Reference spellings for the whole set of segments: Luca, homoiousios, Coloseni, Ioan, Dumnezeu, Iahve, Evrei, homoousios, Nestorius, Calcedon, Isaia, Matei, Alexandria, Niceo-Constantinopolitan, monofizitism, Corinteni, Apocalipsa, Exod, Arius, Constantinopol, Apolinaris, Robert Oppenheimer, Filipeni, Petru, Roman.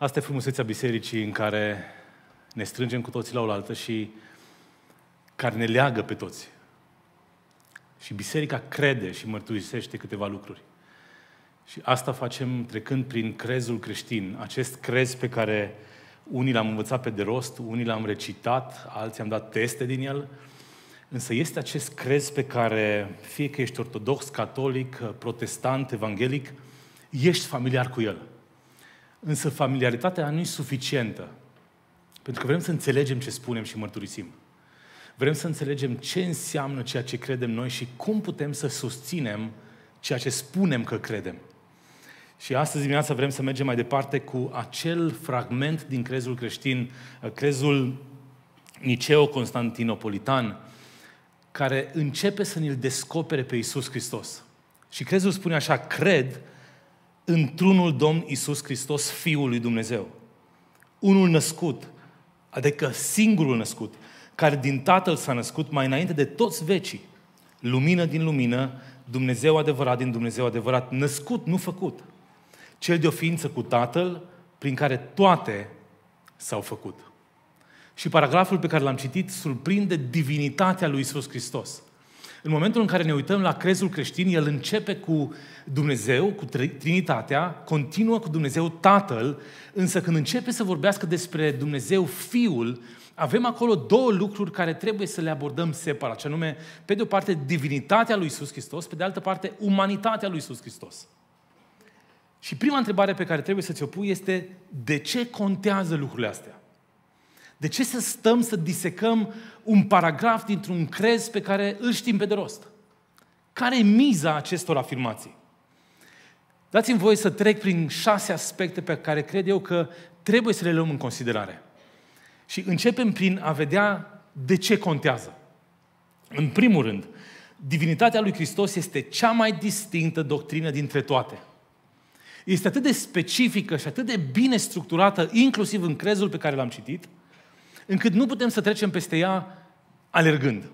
Asta e frumusețea bisericii în care ne strângem cu toții la oaltă și care ne leagă pe toți. Și biserica crede și mărturisește câteva lucruri. Și asta facem trecând prin crezul creștin. Acest crez pe care unii l-am învățat pe de rost, unii l-am recitat, alții am dat teste din el. Însă este acest crez pe care, fie că ești ortodox, catolic, protestant, evanghelic, ești familiar cu el. Însă familiaritatea nu e suficientă. Pentru că vrem să înțelegem ce spunem și mărturisim. Vrem să înțelegem ce înseamnă ceea ce credem noi și cum putem să susținem ceea ce spunem că credem. Și astăzi dimineața vrem să mergem mai departe cu acel fragment din crezul creștin, crezul Niceo-Constantinopolitan, care începe să ne-l descopere pe Iisus Hristos. Și crezul spune așa: cred într-unul Domn Iisus Hristos, Fiul lui Dumnezeu. Unul născut, adică singurul născut, care din Tatăl s-a născut mai înainte de toți vecii. Lumină din lumină, Dumnezeu adevărat din Dumnezeu adevărat, născut, nu făcut. Cel de o ființă cu Tatăl, prin care toate s-au făcut. Și paragraful pe care l-am citit surprinde divinitatea lui Iisus Hristos. În momentul în care ne uităm la crezul creștin, el începe cu Dumnezeu, cu Trinitatea, continuă cu Dumnezeu Tatăl, însă când începe să vorbească despre Dumnezeu Fiul, avem acolo două lucruri care trebuie să le abordăm separat, și anume, pe de o parte, divinitatea lui Iisus Hristos, pe de altă parte, umanitatea lui Iisus Hristos. Și prima întrebare pe care trebuie să ți-o pui este: de ce contează lucrurile astea? De ce să stăm să disecăm un paragraf dintr-un crez pe care îl știm pe de rost? Care e miza acestor afirmații? Dați-mi voie să trec prin 6 aspecte pe care cred eu că trebuie să le luăm în considerare. Și începem prin a vedea de ce contează. În primul rând, divinitatea lui Hristos este cea mai distinctă doctrină dintre toate. Este atât de specifică și atât de bine structurată, inclusiv în crezul pe care l-am citit, încât nu putem să trecem peste ea alergând.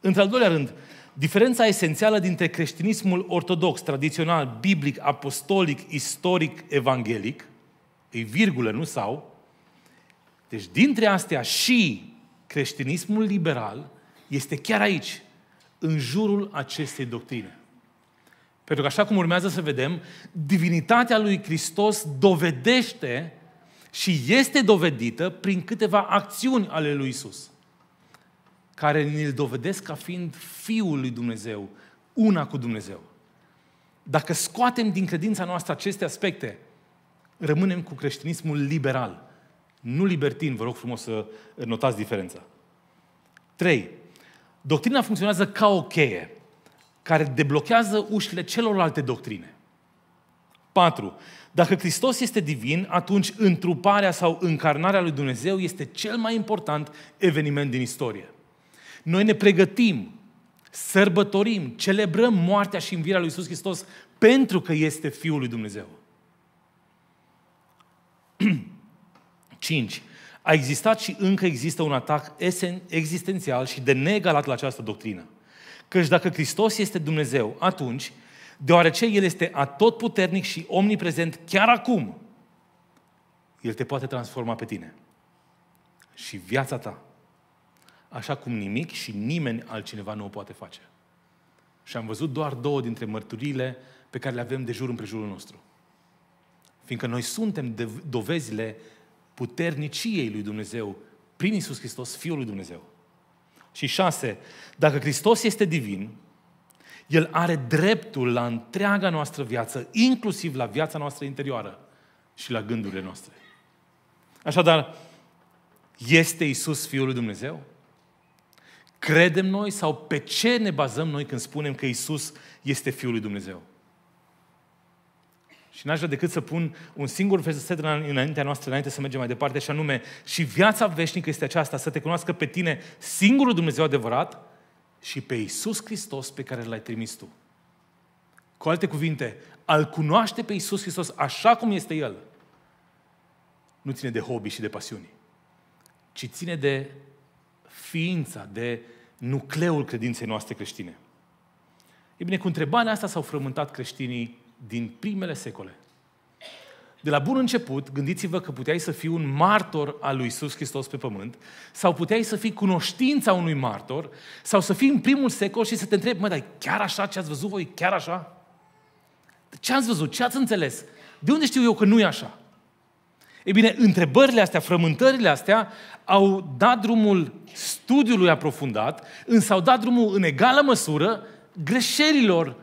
Într-al doilea rând, diferența esențială dintre creștinismul ortodox, tradițional, biblic, apostolic, istoric, evanghelic, e virgulă, nu sau, deci dintre astea și creștinismul liberal este chiar aici, în jurul acestei doctrine. Pentru că, așa cum urmează să vedem, divinitatea lui Hristos dovedește și este dovedită prin câteva acțiuni ale lui Iisus, care ne-l dovedesc ca fiind Fiul lui Dumnezeu, una cu Dumnezeu. Dacă scoatem din credința noastră aceste aspecte, rămânem cu creștinismul liberal, nu libertin, vă rog frumos să notați diferența. 3. Doctrina funcționează ca o cheie care deblochează ușile celorlalte doctrine. 4. Dacă Hristos este divin, atunci întruparea sau încarnarea lui Dumnezeu este cel mai important eveniment din istorie. Noi ne pregătim, sărbătorim, celebrăm moartea și învierea lui Iisus Hristos pentru că este Fiul lui Dumnezeu. 5. A existat și încă există un atac existențial și de neegalat la această doctrină. Căci dacă Hristos este Dumnezeu, atunci, deoarece El este atotputernic și omniprezent chiar acum, El te poate transforma pe tine și viața ta, așa cum nimic și nimeni altcineva nu o poate face. Și am văzut doar două dintre mărturiile pe care le avem de jur împrejurul nostru. Fiindcă noi suntem dovezile puterniciei lui Dumnezeu prin Iisus Hristos, Fiul lui Dumnezeu. Și 6, dacă Hristos este divin, El are dreptul la întreaga noastră viață, inclusiv la viața noastră interioară și la gândurile noastre. Așadar, este Iisus Fiul lui Dumnezeu? Credem noi sau pe ce ne bazăm noi când spunem că Iisus este Fiul lui Dumnezeu? Și n-aș vrea decât să pun un singur verset înaintea noastră, înainte să mergem mai departe, și anume: și viața veșnică este aceasta, să te cunoască pe tine, singurul Dumnezeu adevărat, și pe Iisus Hristos pe care L-ai trimis tu. Cu alte cuvinte, a-L cunoaște pe Iisus Hristos așa cum este El nu ține de hobby și de pasiuni, ci ține de ființa, de nucleul credinței noastre creștine. E bine, cu întrebarea asta s-au frământat creștinii din primele secole. De la bun început, gândiți-vă că puteai să fii un martor al lui Iisus Hristos pe pământ sau puteai să fii cunoștința unui martor sau să fii în primul secol și să te întrebi, mă, dar chiar așa ce ați văzut voi? Chiar așa? Ce ați văzut? Ce ați înțeles? De unde știu eu că nu e așa? Ei bine, întrebările astea, frământările astea au dat drumul studiului aprofundat, însă au dat drumul în egală măsură greșelilor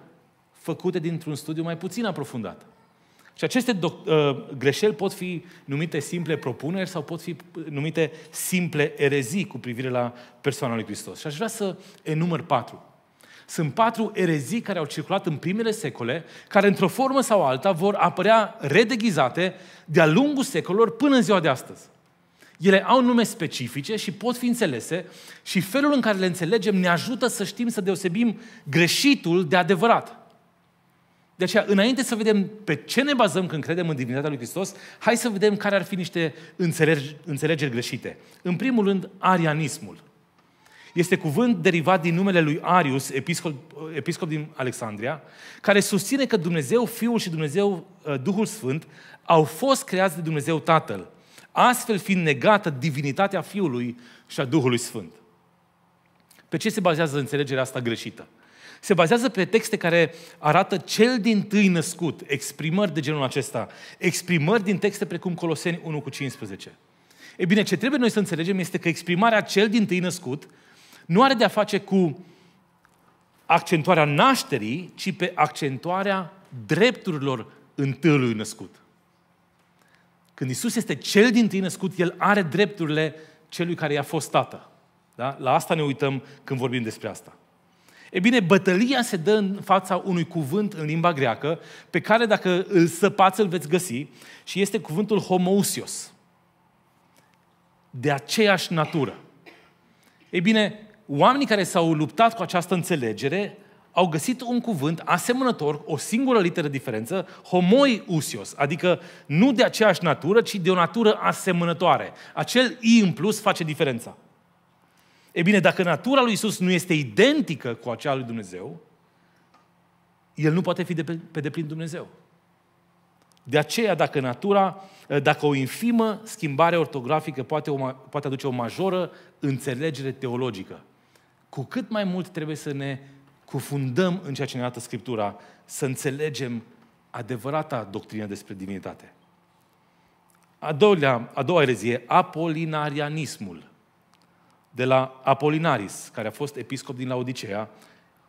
făcute dintr-un studiu mai puțin aprofundat. Și aceste greșeli pot fi numite simple propuneri sau pot fi numite simple erezii cu privire la persoana lui Hristos. Și aș vrea să enumăr 4. Sunt 4 erezii care au circulat în primele secole, care într-o formă sau alta vor apărea redeghizate de-a lungul secolelor până în ziua de astăzi. Ele au nume specifice și pot fi înțelese și felul în care le înțelegem ne ajută să știm să deosebim greșitul de adevărat. De aceea, înainte să vedem pe ce ne bazăm când credem în divinitatea lui Hristos, hai să vedem care ar fi niște înțelegeri greșite. În primul rând, arianismul. Este cuvânt derivat din numele lui Arius, episcop din Alexandria, care susține că Dumnezeu Fiul și Dumnezeu Duhul Sfânt au fost creați de Dumnezeu Tatăl, astfel fiind negată divinitatea Fiului și a Duhului Sfânt. Pe ce se bazează înțelegerea asta greșită? Se bazează pe texte care arată cel dintâi născut, exprimări de genul acesta, exprimări din texte precum Coloseni 1:15. Ei bine, ce trebuie noi să înțelegem este că exprimarea cel dintâi născut nu are de-a face cu accentuarea nașterii, ci pe accentuarea drepturilor întâiului născut. Când Iisus este cel dintâi născut, El are drepturile celui care i-a fost tată. Da? La asta ne uităm când vorbim despre asta. E bine, bătălia se dă în fața unui cuvânt în limba greacă, pe care dacă îl săpați îl veți găsi, și este cuvântul homoousios. De aceeași natură. Ei bine, oamenii care s-au luptat cu această înțelegere au găsit un cuvânt asemănător, o singură literă diferență, homoiousios, adică nu de aceeași natură, ci de o natură asemănătoare. Acel i în plus face diferența. E bine, dacă natura lui Iisus nu este identică cu aceea lui Dumnezeu, El nu poate fi pe deplin Dumnezeu. De aceea, dacă o infimă schimbare ortografică poate aduce o majoră înțelegere teologică, cu cât mai mult trebuie să ne cufundăm în ceea ce ne arată Scriptura, să înțelegem adevărata doctrină despre divinitate. A doua erezie, apolinarianismul. De la Apolinaris, care a fost episcop din Laodicea,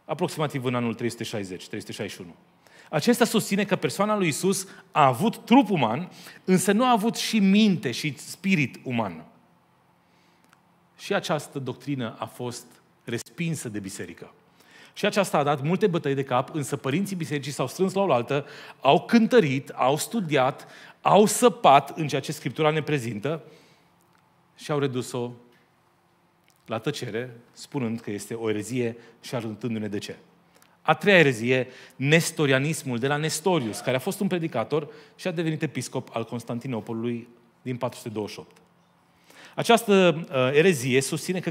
aproximativ în anul 360-361. Acesta susține că persoana lui Iisus a avut trup uman, însă nu a avut și minte și spirit uman. Și această doctrină a fost respinsă de biserică. Și aceasta a dat multe bătăi de cap, însă părinții bisericii s-au strâns la oaltă, au cântărit, au studiat, au săpat în ceea ce Scriptura ne prezintă și au redus-o la tăcere, spunând că este o erezie și arătându-ne de ce. A treia erezie, nestorianismul, de la Nestorius, care a fost un predicator și a devenit episcop al Constantinopolului din 428. Această erezie susține că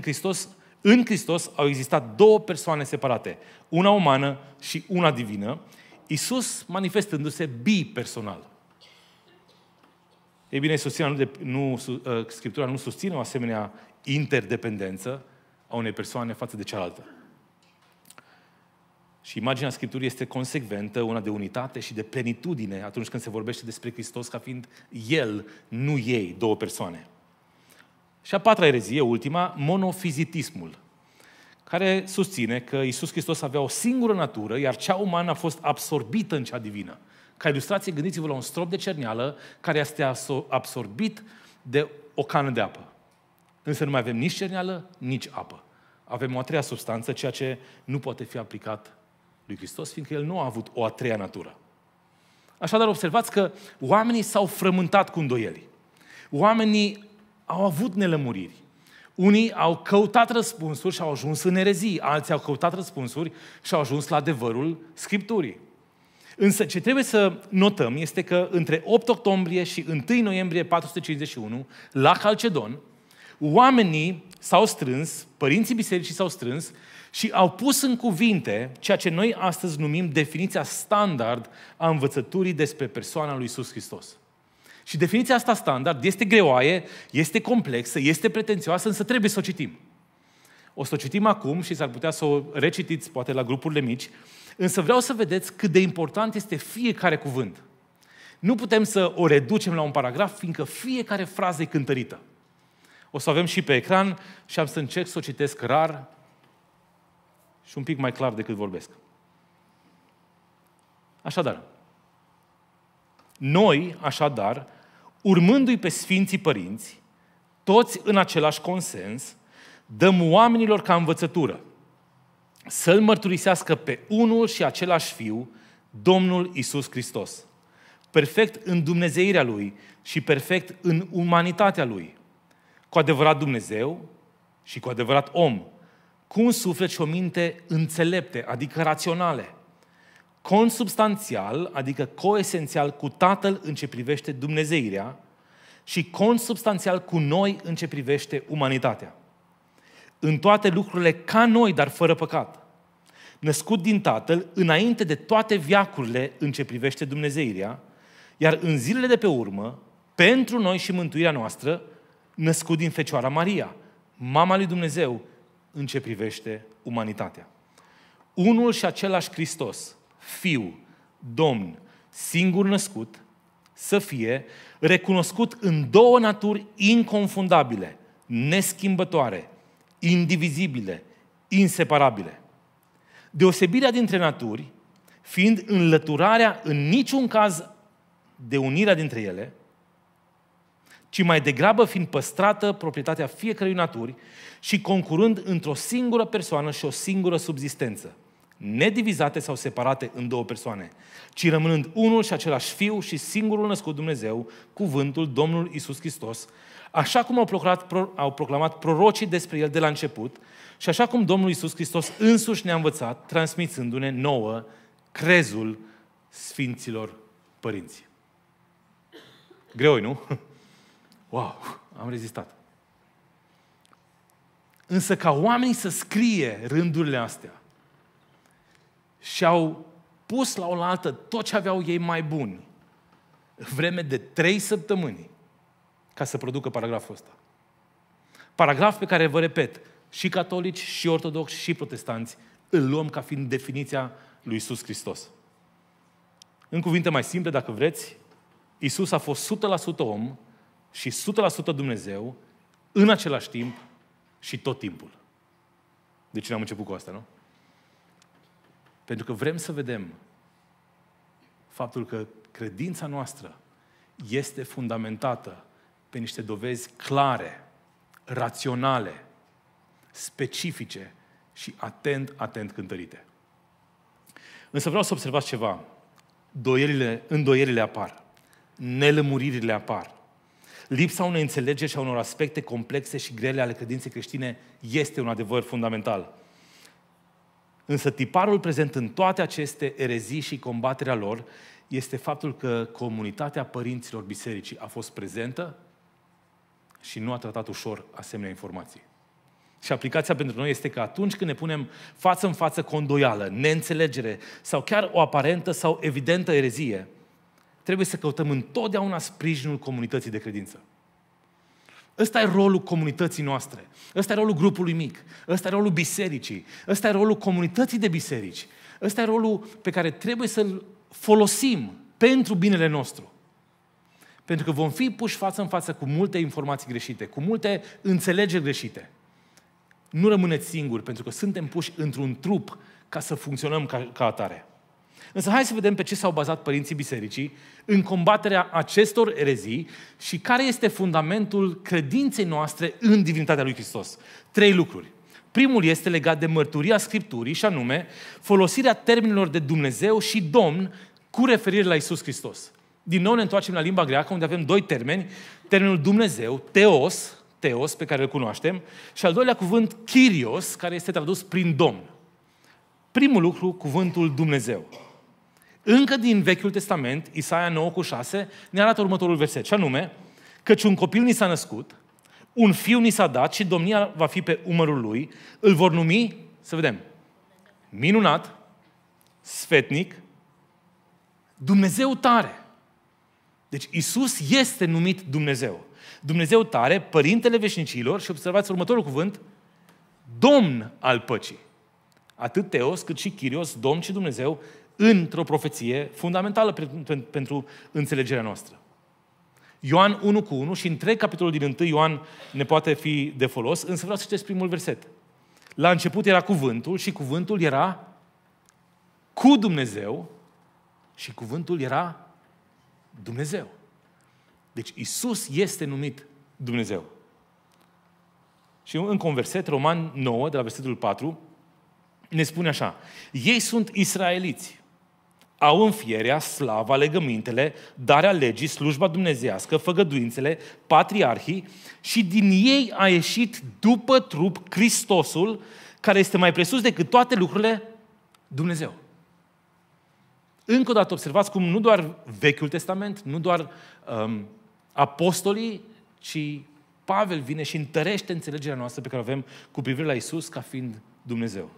în Hristos au existat două persoane separate, una umană și una divină, Iisus manifestându-se bipersonal. Ei bine, Scriptura nu susține o asemenea interdependență a unei persoane față de cealaltă. Și imaginea Scripturii este consecventă, una de unitate și de plenitudine atunci când se vorbește despre Hristos ca fiind El, nu ei, două persoane. Și a patra erezie, ultima, monofizitismul, care susține că Iisus Hristos avea o singură natură, iar cea umană a fost absorbită în cea divină. Ca ilustrație, gândiți-vă la un strop de cerneală care este absorbit de o cană de apă. Însă nu mai avem nici cerneală, nici apă. Avem o a treia substanță, ceea ce nu poate fi aplicat lui Hristos, fiindcă El nu a avut o a treia natură. Așadar, observați că oamenii s-au frământat cu îndoieli. Oamenii au avut nelămuriri. Unii au căutat răspunsuri și au ajuns în erezii. Alții au căutat răspunsuri și au ajuns la adevărul Scripturii. Însă ce trebuie să notăm este că între 8 octombrie și 1 noiembrie 451, la Calcedon, oamenii s-au strâns, părinții bisericii s-au strâns și au pus în cuvinte ceea ce noi astăzi numim definiția standard a învățăturii despre persoana lui Iisus Hristos. Și definiția asta standard este greoaie, este complexă, este pretențioasă, însă trebuie să o citim. O să o citim acum și s-ar putea să o recitiți, poate la grupurile mici, însă vreau să vedeți cât de important este fiecare cuvânt. Nu putem să o reducem la un paragraf, fiindcă fiecare frază e cântărită. O să o avem și pe ecran și am să încerc să o citesc rar și un pic mai clar decât vorbesc. Așadar, noi, așadar, urmându-i pe Sfinții Părinți, toți în același consens, dăm oamenilor ca învățătură să-L mărturisească pe unul și același Fiu, Domnul Iisus Hristos, perfect în dumnezeirea Lui și perfect în umanitatea Lui, cu adevărat Dumnezeu și cu adevărat om, cu un suflet și o minte înțelepte, adică raționale, consubstanțial, adică coesențial cu Tatăl în ce privește dumnezeirea și consubstanțial cu noi în ce privește umanitatea. În toate lucrurile ca noi, dar fără păcat. Născut din Tatăl, înainte de toate veacurile în ce privește dumnezeirea, iar în zilele de pe urmă, pentru noi și mântuirea noastră, născut din Fecioara Maria, mama lui Dumnezeu, în ce privește umanitatea. Unul și același Hristos, Fiu, Domn, singur născut, să fie recunoscut în două naturi inconfundabile, neschimbătoare, indivizibile, inseparabile. Deosebirea dintre naturi, fiind înlăturarea în niciun caz de unirea dintre ele, ci mai degrabă fiind păstrată proprietatea fiecărui naturi și concurând într-o singură persoană și o singură subzistență, nedivizate sau separate în două persoane, ci rămânând unul și același Fiu și singurul născut Dumnezeu, cuvântul Domnul Iisus Hristos, așa cum au proclamat prorocii despre El de la început și așa cum Domnul Iisus Hristos însuși ne-a învățat, transmițându-ne nouă crezul Sfinților Părinți. Greoi, nu? Wow, am rezistat. Însă ca oamenii să scrie rândurile astea și au pus la oaltă tot ce aveau ei mai bun vreme de 3 săptămâni ca să producă paragraful ăsta. Paragraf pe care, vă repet, și catolici, și ortodoxi, și protestanți îl luăm ca fiind definiția lui Iisus Hristos. În cuvinte mai simple, dacă vreți, Iisus a fost 100% om și 100% Dumnezeu în același timp și tot timpul. De ce n-am început cu asta, nu? Pentru că vrem să vedem faptul că credința noastră este fundamentată pe niște dovezi clare, raționale, specifice și atent cântărite. Însă vreau să observați ceva. Îndoierile apar. Nelămuririle apar. Lipsa unei înțelegeri și a unor aspecte complexe și grele ale credinței creștine este un adevăr fundamental. Însă tiparul prezent în toate aceste erezii și combaterea lor este faptul că comunitatea părinților bisericii a fost prezentă și nu a tratat ușor asemenea informații. Și aplicația pentru noi este că atunci când ne punem față în față cu o îndoială, neînțelegere sau chiar o aparentă sau evidentă erezie, trebuie să căutăm întotdeauna sprijinul comunității de credință. Ăsta e rolul comunității noastre. Ăsta e rolul grupului mic. Ăsta e rolul bisericii. Ăsta e rolul comunității de biserici. Ăsta e rolul pe care trebuie să-l folosim pentru binele nostru. Pentru că vom fi puși față în față cu multe informații greșite, cu multe înțelegeri greșite. Nu rămâneți singuri, pentru că suntem puși într-un trup ca să funcționăm ca atare. Însă hai să vedem pe ce s-au bazat părinții bisericii în combaterea acestor erezii și care este fundamentul credinței noastre în divinitatea lui Hristos. 3 lucruri. Primul este legat de mărturia Scripturii și anume folosirea termenilor de Dumnezeu și Domn cu referire la Iisus Hristos. Din nou ne întoarcem la limba greacă unde avem 2 termeni. Termenul Dumnezeu, Theos, pe care îl cunoaștem, și al doilea cuvânt Kyrios, care este tradus prin Domn. Primul lucru, cuvântul Dumnezeu. Încă din Vechiul Testament, Isaia 9,6, ne arată următorul verset, și anume, căci un copil ni s-a născut, un fiu ni s-a dat și domnia va fi pe umărul lui, îl vor numi, să vedem, Minunat, Sfetnic, Dumnezeu tare. Deci Iisus este numit Dumnezeu. Dumnezeu tare, Părintele veșnicilor și observați următorul cuvânt, Domn al păcii. Atât Teos cât și Kyrios, Domn și Dumnezeu, într-o profeție fundamentală pentru înțelegerea noastră. Ioan 1:1 și întreg capitolul din 1 Ioan ne poate fi de folos, însă vreau să citesc primul verset. La început era cuvântul și cuvântul era cu Dumnezeu și cuvântul era Dumnezeu. Deci Iisus este numit Dumnezeu. Și încă un verset, Roman 9, de la versetul 4, ne spune așa. Ei sunt israeliți. Au în fierea, slava, legămintele, darea legii, slujba dumnezeiască, făgăduințele, patriarhii și din ei a ieșit după trup Hristosul, care este mai presus decât toate lucrurile, Dumnezeu. Încă o dată observați cum nu doar Vechiul Testament, nu doar apostolii, ci Pavel vine și întărește înțelegerea noastră pe care o avem cu privire la Iisus ca fiind Dumnezeu.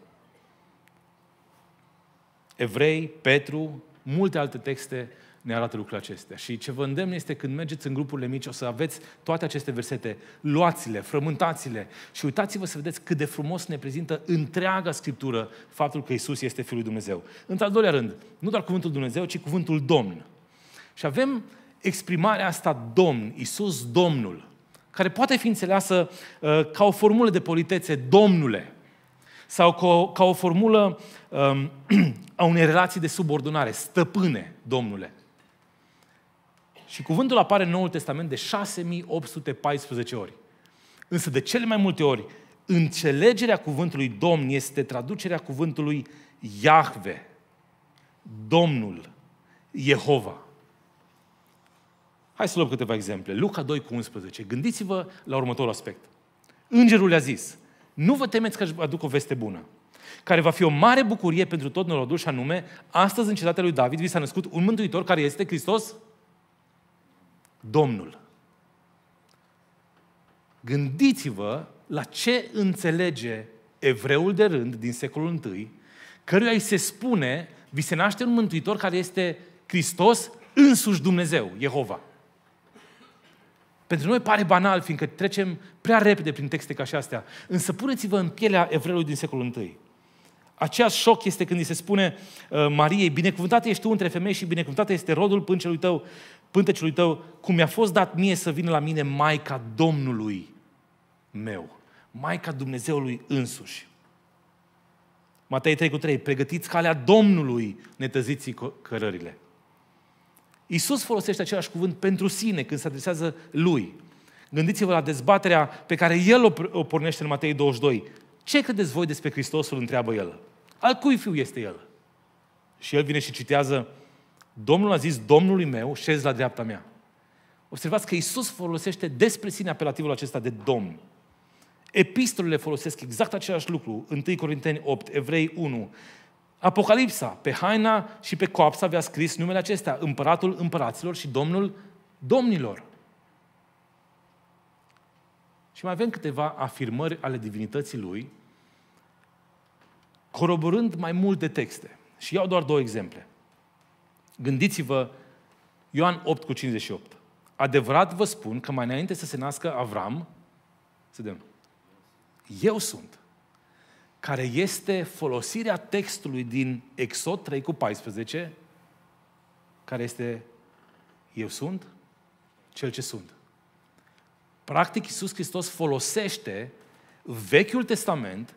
Evrei, Petru, multe alte texte ne arată lucrurile acestea. Și ce vă îndemn este când mergeți în grupurile mici, o să aveți toate aceste versete, luați-le, frământați-le și uitați-vă să vedeți cât de frumos ne prezintă întreaga Scriptură faptul că Iisus este Fiul lui Dumnezeu. Într-al doilea rând, nu doar cuvântul Dumnezeu, ci cuvântul Domn. Și avem exprimarea asta Domn, Iisus Domnul, care poate fi înțeleasă ca o formulă de politețe, Domnule, sau ca o formulă a unei relații de subordonare, stăpâne, Domnule. Și cuvântul apare în Noul Testament de 6814 ori. Însă de cele mai multe ori, înțelegerea cuvântului Domn este traducerea cuvântului Iahve, Domnul, Jehova. Hai să luăm câteva exemple. Luca 2:11. Gândiți-vă la următorul aspect. Îngerul le-a zis, nu vă temeți că aduc o veste bună, care va fi o mare bucurie pentru tot norodul și anume, astăzi în cetatea lui David vi s-a născut un mântuitor care este Hristos, Domnul. Gândiți-vă la ce înțelege evreul de rând din secolul I, căruia îi se spune, vi se naște un mântuitor care este Hristos însuși Dumnezeu, Jehova. Pentru noi pare banal, fiindcă trecem prea repede prin texte ca și astea. Însă puneți-vă în pielea evreului din secolul I. Aceeași șoc este când îi se spune Mariei, binecuvântată ești tu între femei și binecuvântată este rodul pântecelui tău, cum mi-a fost dat mie să vină la mine Maica Domnului meu, Maica Dumnezeului însuși. Matei 3:3, pregătiți calea Domnului, netăziți cărările. Iisus folosește același cuvânt pentru sine când se adresează Lui. Gândiți-vă la dezbaterea pe care El o pornește în Matei 22. Ce credeți voi despre Hristosul? Întreabă El. Al cui fiu este El? Și El vine și citează, Domnul a zis, Domnului meu, șez la dreapta mea. Observați că Iisus folosește despre sine apelativul acesta de Domn. Epistolele folosesc exact același lucru. 1 Corinteni 8, Evrei 1, Apocalipsa, pe haina și pe coapsa avea scris numele acestea, împăratul împăraților și domnul domnilor. Și mai avem câteva afirmări ale divinității lui, coroborând mai multe texte. Și iau doar două exemple. Gândiți-vă, Ioan 8:58. Adevărat vă spun că mai înainte să se nască Avram, să vedem, eu sunt. Care este folosirea textului din Exod 3:14, care este eu sunt, cel ce sunt. Practic, Iisus Hristos folosește Vechiul Testament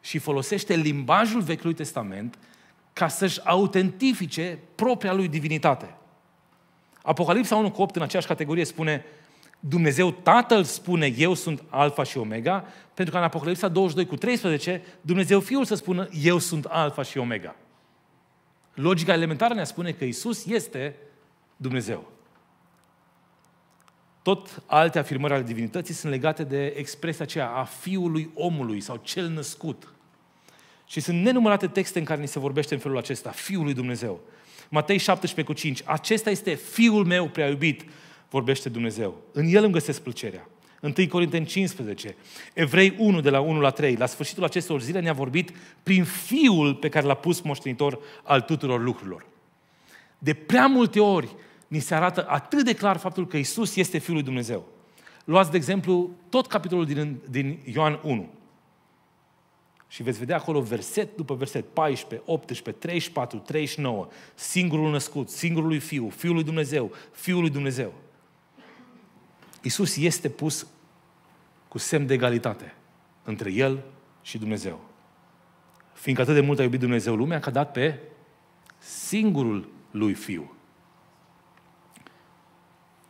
și folosește limbajul Vechiului Testament ca să-și autentifice propria lui divinitate. Apocalipsa 1:8 în aceeași categorie spune Dumnezeu Tatăl spune, eu sunt Alfa și Omega, pentru că în Apocalipsa 22:13, Dumnezeu Fiul să spună, eu sunt Alfa și Omega. Logica elementară ne spune că Iisus este Dumnezeu. Tot alte afirmări ale divinității sunt legate de expresia aceea a Fiului Omului sau Cel Născut. Și sunt nenumărate texte în care ni se vorbește în felul acesta, Fiul lui Dumnezeu. Matei 17:5, acesta este Fiul meu prea iubit, vorbește Dumnezeu. În El îmi găsesc plăcerea. 1 Corinteni 15, Evrei 1:1-3. La sfârșitul acestor zile ne-a vorbit prin Fiul pe care l-a pus moștenitor al tuturor lucrurilor. De prea multe ori ni se arată atât de clar faptul că Isus este Fiul lui Dumnezeu. Luați, de exemplu, tot capitolul din Ioan 1. Și veți vedea acolo verset după verset, 14, 18, 34, 39, singurul născut, singurului Fiu, Fiul lui Dumnezeu, Fiul lui Dumnezeu. Iisus este pus cu semn de egalitate între El și Dumnezeu. Fiindcă atât de mult a iubit Dumnezeu lumea, că a dat pe singurul Lui Fiu.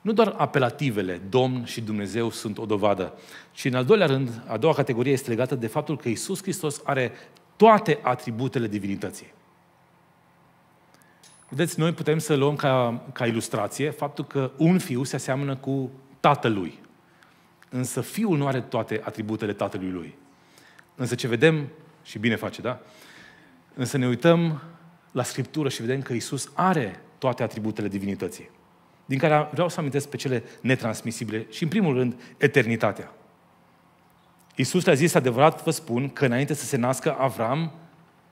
Nu doar apelativele Domn și Dumnezeu sunt o dovadă, ci în al doilea rând, a doua categorie este legată de faptul că Iisus Hristos are toate atributele divinității. Vedeți, noi putem să luăm ca ilustrație faptul că un fiu se aseamănă cu Tatălui. Însă Fiul nu are toate atributele Tatălui Lui. Însă ce vedem, și bine face, da? Însă ne uităm la Scriptură și vedem că Iisus are toate atributele divinității, din care vreau să amintesc pe cele netransmisibile și, în primul rând, eternitatea. Iisus le-a zis, adevărat vă spun, că înainte să se nască Avram,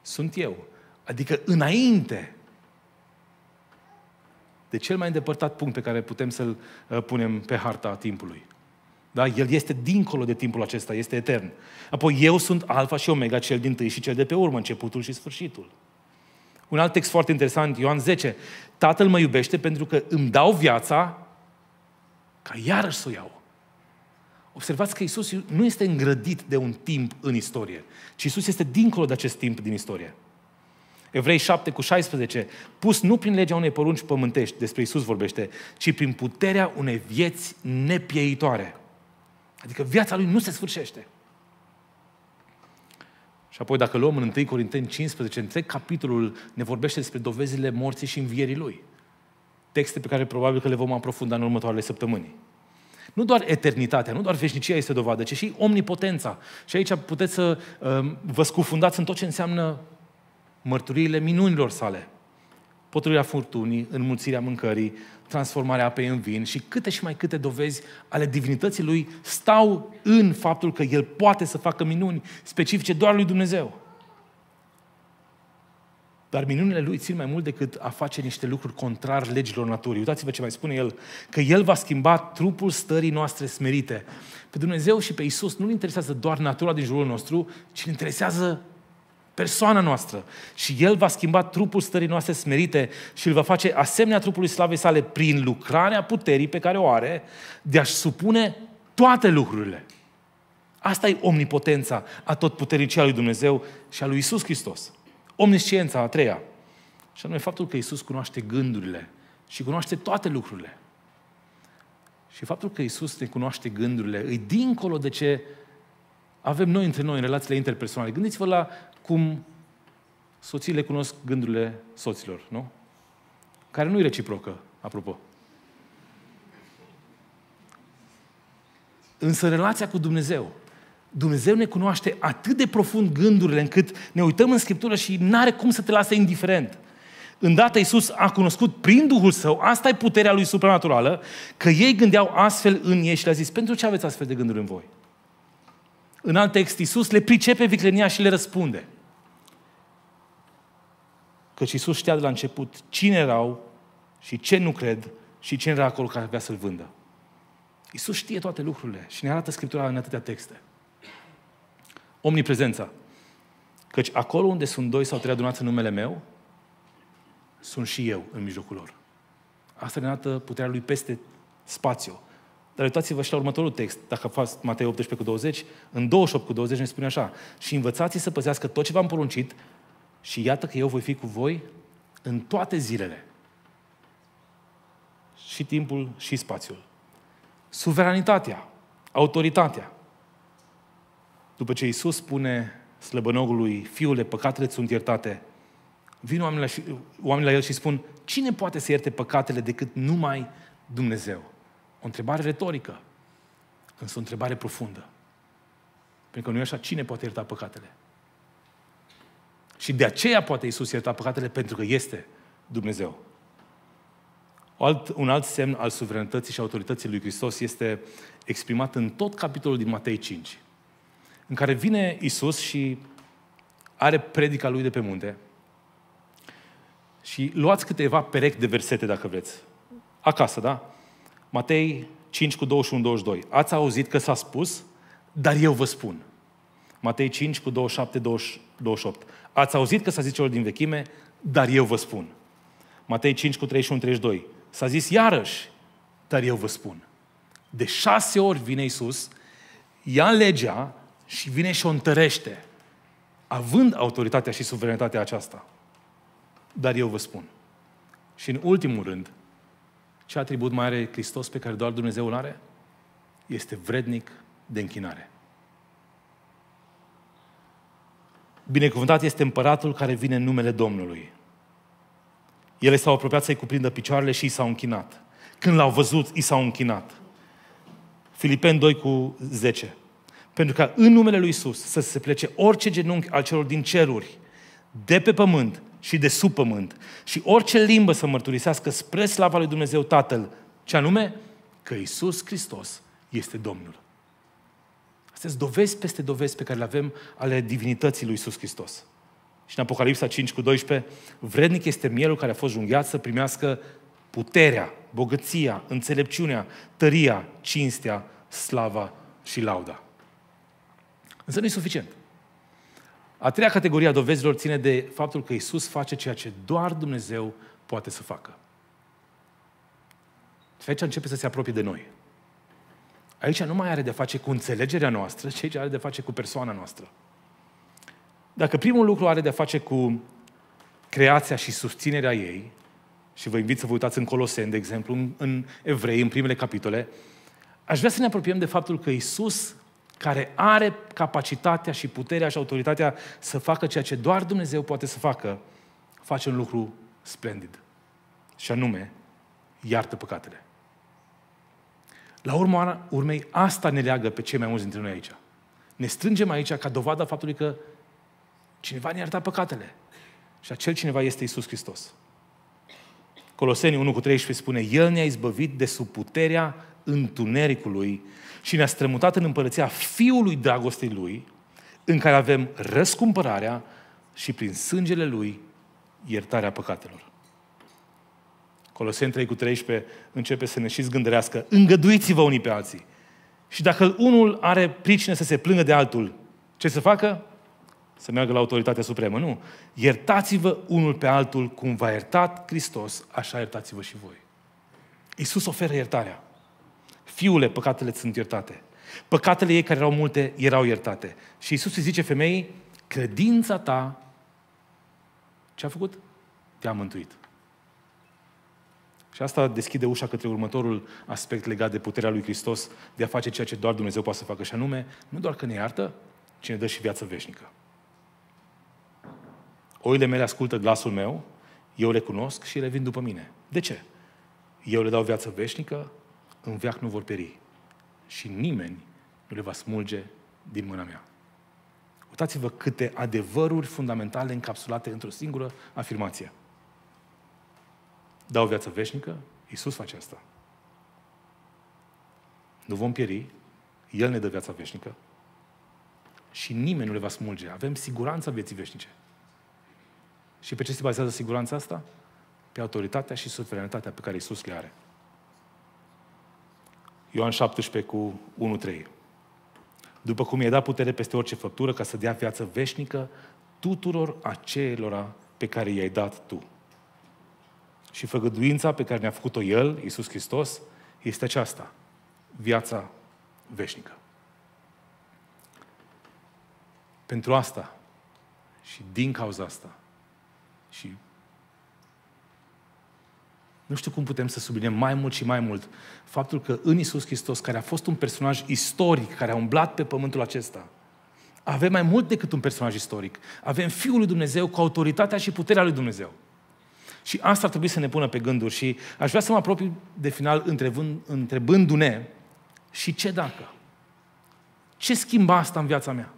sunt eu. Adică înainte de cel mai îndepărtat punct pe care putem să-l punem pe harta timpului. Da? El este dincolo de timpul acesta, este etern. Apoi, eu sunt Alfa și Omega, cel dintâi și cel de pe urmă, începutul și sfârșitul. Un alt text foarte interesant, Ioan 10. Tatăl mă iubește pentru că îmi dau viața ca iarăși să o iau. Observați că Iisus nu este îngrădit de un timp în istorie, ci Iisus este dincolo de acest timp din istorie. Evrei 7:16. Pus nu prin legea unei porunci pământești, despre Iisus vorbește, ci prin puterea unei vieți nepieitoare. Adică viața Lui nu se sfârșește. Și apoi, dacă luăm în 1 Corinteni 15, întreg capitolul ne vorbește despre dovezile morții și învierii Lui. Texte pe care probabil că le vom aprofunda în următoarele săptămâni. Nu doar eternitatea, nu doar veșnicia este dovadă, ci și omnipotența. Și aici puteți să vă scufundați în tot ce înseamnă mărturiile minunilor Sale. Potolirea furtunii, înmulțirea mâncării, transformarea apei în vin și câte și mai câte dovezi ale divinității Lui stau în faptul că El poate să facă minuni specifice doar lui Dumnezeu. Dar minunile Lui țin mai mult decât a face niște lucruri contrar legilor naturii. Uitați-vă ce mai spune El, că El va schimba trupul stării noastre smerite. Pe Dumnezeu și pe Iisus nu-L interesează doar natura din jurul nostru, ci-L interesează persoana noastră. Și El va schimba trupul stării noastre smerite și îl va face asemenea trupului slavei Sale prin lucrarea puterii pe care o are de a-și supune toate lucrurile. Asta e omnipotența atotputernicia lui Dumnezeu și a lui Iisus Hristos. Omnisciența a treia. Și anume faptul că Iisus cunoaște gândurile și cunoaște toate lucrurile. Și faptul că Iisus ne cunoaște gândurile e dincolo de ce avem noi între noi în relațiile interpersonale. Gândiți-vă la cum soțiile cunosc gândurile soților, nu? Care nu-i reciprocă, apropo. Însă relația cu Dumnezeu. Dumnezeu ne cunoaște atât de profund gândurile încât ne uităm în Scriptură și n-are cum să te lase indiferent. Îndată Iisus a cunoscut prin Duhul Său, asta e puterea Lui supranaturală, că ei gândeau astfel în ei și le-a zis, pentru ce aveți astfel de gânduri în voi? În alt text, Iisus le pricepe viclenia și le răspunde. Căci Iisus știa de la început cine erau și ce nu cred și cine era acolo care avea să-L vândă. Iisus știe toate lucrurile și ne arată Scriptura în atâtea texte. Omniprezența. Căci acolo unde sunt 2 sau 3 adunați în numele Meu, sunt și Eu în mijlocul lor. Asta ne arată puterea Lui peste spațiu. Dar uitați-vă și la următorul text, dacă fac Matei 18:20, în 28:20 ne spune așa, și învățați-i să păzească tot ce v-am poruncit și iată că eu voi fi cu voi în toate zilele. Și timpul și spațiul. Suveranitatea, autoritatea. După ce Iisus spune slăbănogului, Fiule, păcatele sunt iertate, vin oamenii la El și spun, cine poate să ierte păcatele decât numai Dumnezeu? O întrebare retorică, însă o întrebare profundă. Pentru că nu e așa, cine poate ierta păcatele? Și de aceea poate Iisus ierta păcatele, pentru că este Dumnezeu. Un alt semn al suveranității și autorității lui Hristos este exprimat în tot capitolul din Matei 5, în care vine Iisus și are predica Lui de pe munte. Și luați câteva perechi de versete, dacă vreți. acasă, da? Matei 5 cu 21-22. Ați auzit că s-a spus, dar eu vă spun. Matei 5 cu 27-28. Ați auzit că s-a zis celor din vechime, dar eu vă spun. Matei 5 cu 31-32. S-a zis iarăși, dar eu vă spun. De 6 ori vine Iisus, ia legea și vine și o întărește, având autoritatea și suverenitatea aceasta. Dar eu vă spun. Și în ultimul rând, ce atribut mai are Hristos pe care doar Dumnezeu îl are? Este vrednic de închinare. Binecuvântat este împăratul care vine în numele Domnului. Ele s-au apropiat să-i cuprindă picioarele și i s-au închinat. Când l-au văzut, i s-au închinat. Filipeni 2 cu 10. Pentru ca în numele lui Iisus să se plece orice genunchi al celor din ceruri, de pe pământ și de sub pământ, și orice limbă să mărturisească spre slava lui Dumnezeu Tatăl, ce anume? Că Iisus Hristos este Domnul. Astea sunt dovezi peste dovezi pe care le avem ale divinității lui Iisus Hristos. Și în Apocalipsa 5 cu 12, vrednic este mielul care a fost junghiat să primească puterea, bogăția, înțelepciunea, tăria, cinstea, slava și lauda. Însă nu e suficient. A treia categorie a dovezilor ține de faptul că Iisus face ceea ce doar Dumnezeu poate să facă. Și aici începe să se apropie de noi. Aici nu mai are de face cu înțelegerea noastră, ci aici are de face cu persoana noastră. Dacă primul lucru are de face cu creația și susținerea ei, și vă invit să vă uitați în Coloseni, de exemplu, în Evrei, în primele capitole, aș vrea să ne apropiem de faptul că Iisus, care are capacitatea și puterea și autoritatea să facă ceea ce doar Dumnezeu poate să facă, face un lucru splendid. Și anume, iartă păcatele. La urma urmei, asta ne leagă pe cei mai mulți dintre noi aici. Ne strângem aici ca dovada faptului că cineva ne-a iertat păcatele. Și acel cineva este Iisus Hristos. Coloseni 1 cu 13 spune, El ne-a izbăvit de sub puterea întunericului și ne-a strămutat în împărăția Fiului dragostei Lui, în care avem răscumpărarea și prin sângele Lui iertarea păcatelor. Coloseni 3 cu 13 începe să ne și zgândărească, îngăduiți-vă unii pe alții. Și dacă unul are pricină să se plângă de altul, ce să facă? Să meargă la autoritatea supremă, nu. Iertați-vă unul pe altul cum v-a iertat Hristos, așa iertați-vă și voi. Iisus oferă iertarea. Fiule, păcatele sunt iertate. Păcatele ei care erau multe, erau iertate. Și Iisus îi zice femeii, credința ta, ce a făcut? Te-a mântuit. Și asta deschide ușa către următorul aspect legat de puterea lui Hristos de a face ceea ce doar Dumnezeu poate să facă, și anume, nu doar că ne iartă, ci ne dă și viață veșnică. Oile mele ascultă glasul meu, eu le cunosc și le vin după mine. De ce? Eu le dau viață veșnică, în veac nu vor pieri și nimeni nu le va smulge din mâna mea. Uitați-vă câte adevăruri fundamentale încapsulate într-o singură afirmație. Dau viață veșnică, Iisus face asta. Nu vom pieri, El ne dă viața veșnică și nimeni nu le va smulge. Avem siguranța vieții veșnice. Și pe ce se bazează siguranța asta? Pe autoritatea și suveranitatea pe care Iisus le are. Ioan 17 cu 1-3. După cum i-a dat putere peste orice făptură ca să dea viață veșnică tuturor acelora pe care i-ai dat tu. Și făgăduința pe care ne-a făcut-o El, Iisus Hristos, este aceasta. Viața veșnică. Pentru asta și din cauza asta și nu știu cum putem să subliniem mai mult și mai mult faptul că în Iisus Hristos, care a fost un personaj istoric, care a umblat pe pământul acesta, avem mai mult decât un personaj istoric. Avem Fiul lui Dumnezeu cu autoritatea și puterea lui Dumnezeu. Și asta ar trebui să ne pună pe gânduri și aș vrea să mă apropii de final întrebându-ne și ce dacă? Ce schimbă asta în viața mea?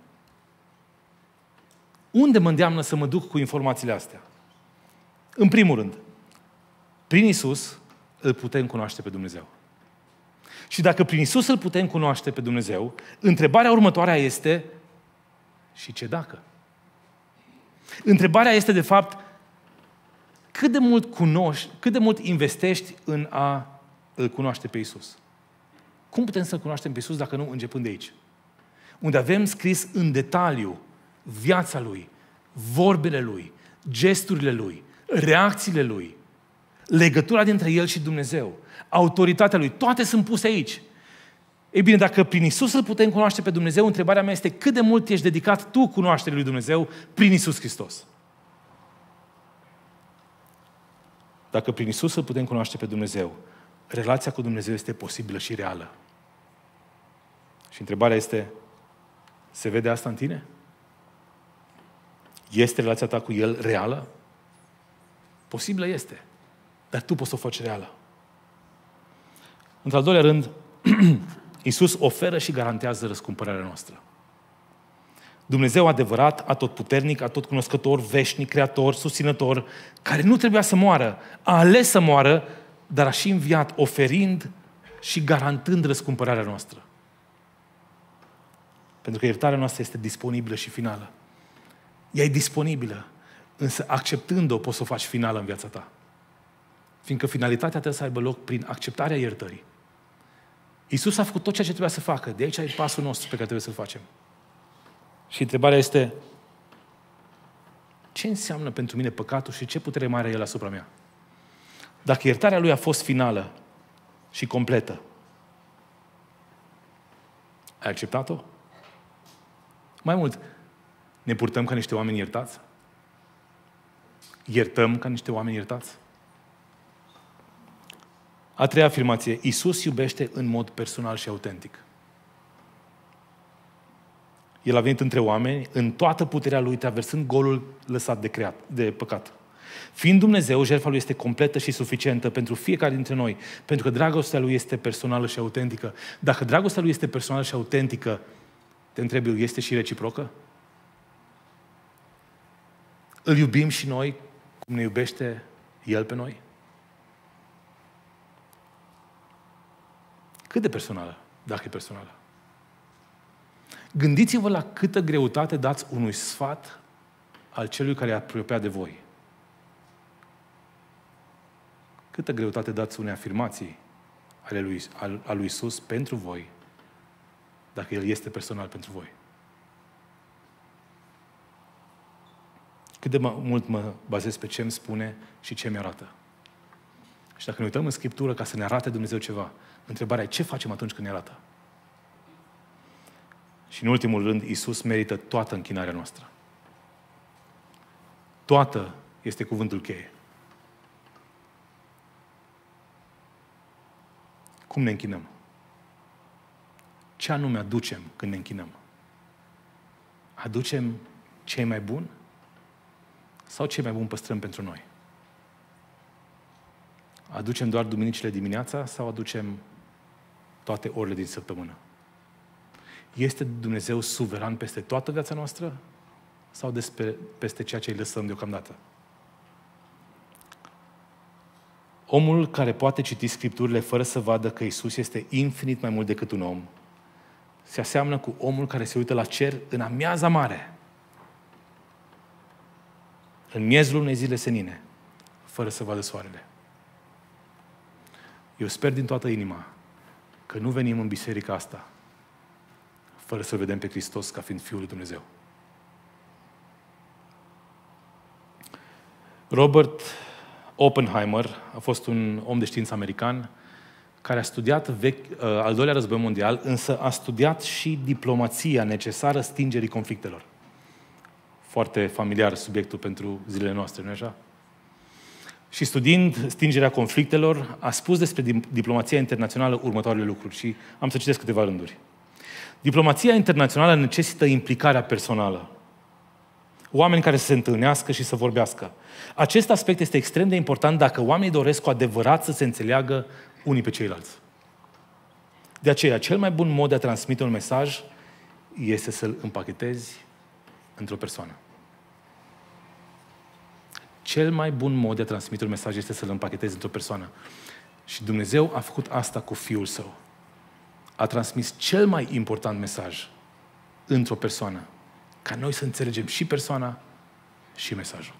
Unde mă îndeamnă să mă duc cu informațiile astea? În primul rând, prin Iisus îl putem cunoaște pe Dumnezeu. Și dacă prin Iisus îl putem cunoaște pe Dumnezeu, întrebarea următoarea este, și ce dacă? Întrebarea este, de fapt, cât de mult investești în a îl cunoaște pe Iisus. Cum putem să-L cunoaștem pe Iisus dacă nu începând de aici? Unde avem scris în detaliu viața Lui, vorbele Lui, gesturile Lui, reacțiile Lui, legătura dintre El și Dumnezeu, autoritatea Lui, toate sunt puse aici. Ei bine, dacă prin Iisus îl putem cunoaște pe Dumnezeu, întrebarea mea este cât de mult ești dedicat tu cunoașterii lui Dumnezeu prin Iisus Hristos. Dacă prin Iisus îl putem cunoaște pe Dumnezeu, relația cu Dumnezeu este posibilă și reală. Și întrebarea este, se vede asta în tine? Este relația ta cu El reală? Posibilă este, dar tu poți să o faci reală. Într-al doilea rând, Iisus oferă și garantează răscumpărarea noastră. Dumnezeu adevărat, atotputernic, atotcunoscător, veșnic, creator, susținător, care nu trebuia să moară, a ales să moară, dar a și înviat, oferind și garantând răscumpărarea noastră. Pentru că iertarea noastră este disponibilă și finală. Ea e disponibilă, însă acceptând-o poți să o faci finală în viața ta. Fiindcă finalitatea trebuie să aibă loc prin acceptarea iertării. Iisus a făcut tot ceea ce trebuia să facă. De aici e pasul nostru pe care trebuie să-l facem. Și întrebarea este, ce înseamnă pentru mine păcatul și ce putere mare are el asupra mea? Dacă iertarea lui a fost finală și completă, ai acceptat-o? Mai mult, ne purtăm ca niște oameni iertați? Iertăm ca niște oameni iertați? A treia afirmație, Iisus iubește în mod personal și autentic. El a venit între oameni în toată puterea Lui, traversând golul lăsat de păcat. Fiind Dumnezeu, jertfa Lui este completă și suficientă pentru fiecare dintre noi, pentru că dragostea Lui este personală și autentică. Dacă dragostea Lui este personală și autentică, te întreb eu, este și reciprocă? Îl iubim și noi cum ne iubește El pe noi? Cât de personală, dacă e personală? Gândiți-vă la câtă greutate dați unui sfat al celui care e apropiat de voi. Câtă greutate dați unei afirmații ale lui Iisus pentru voi, dacă El este personal pentru voi. Cât de mult mă bazez pe ce îmi spune și ce mi-arată. Și dacă ne uităm în Scriptură ca să ne arate Dumnezeu ceva, întrebarea e ce facem atunci când ne arată? Și în ultimul rând, Iisus merită toată închinarea noastră. Toată este cuvântul cheie. Cum ne închinăm? Ce anume aducem când ne închinăm? Aducem ce e mai bun? Sau ce e mai bun păstrăm pentru noi? Aducem doar duminicile dimineața sau aducem toate orele din săptămână? Este Dumnezeu suveran peste toată viața noastră sau peste ceea ce îi lăsăm deocamdată? Omul care poate citi Scripturile fără să vadă că Iisus este infinit mai mult decât un om, se aseamnă cu omul care se uită la cer în amiaza mare, în miezul unei zile senine, fără să vadă soarele. Eu sper din toată inima că nu venim în biserica asta fără să vedem pe Hristos ca fiind Fiul lui Dumnezeu. Robert Oppenheimer a fost un om de știință american care a studiat al doilea război mondial, însă a studiat și diplomația necesară stingerii conflictelor. Foarte familiar subiectul pentru zilele noastre, nu-i așa? Și studiind stingerea conflictelor, a spus despre diplomația internațională următoarele lucruri și am să citesc câteva rânduri. Diplomația internațională necesită implicarea personală. Oameni care să se întâlnească și să vorbească. Acest aspect este extrem de important dacă oamenii doresc cu adevărat să se înțeleagă unii pe ceilalți. De aceea, cel mai bun mod de a transmite un mesaj este să-l împachetezi într-o persoană. Cel mai bun mod de a transmite un mesaj este să-l împachetezi într-o persoană. Și Dumnezeu a făcut asta cu Fiul Său. A transmis cel mai important mesaj într-o persoană. Ca noi să înțelegem și persoana și mesajul.